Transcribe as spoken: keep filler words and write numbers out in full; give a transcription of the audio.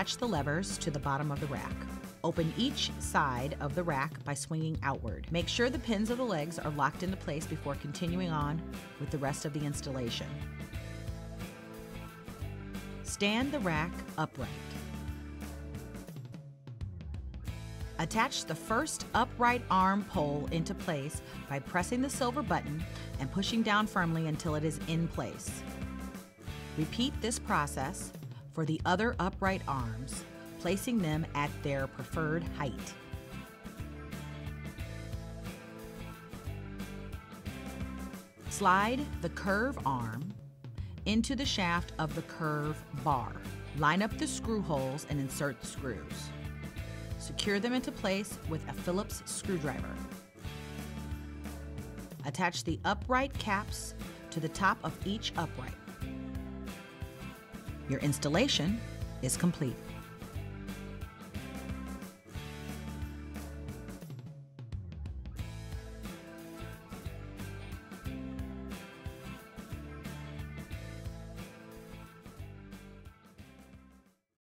attach the levers to the bottom of the rack. Open each side of the rack by swinging outward. Make sure the pins of the legs are locked into place before continuing on with the rest of the installation. Stand the rack upright. Attach the first upright arm pole into place by pressing the silver button and pushing down firmly until it is in place. Repeat this process for the other upright arms, placing them at their preferred height. Slide the curve arm into the shaft of the curve bar. Line up the screw holes and insert the screws. Secure them into place with a Phillips screwdriver. Attach the upright caps to the top of each upright. Your installation is complete.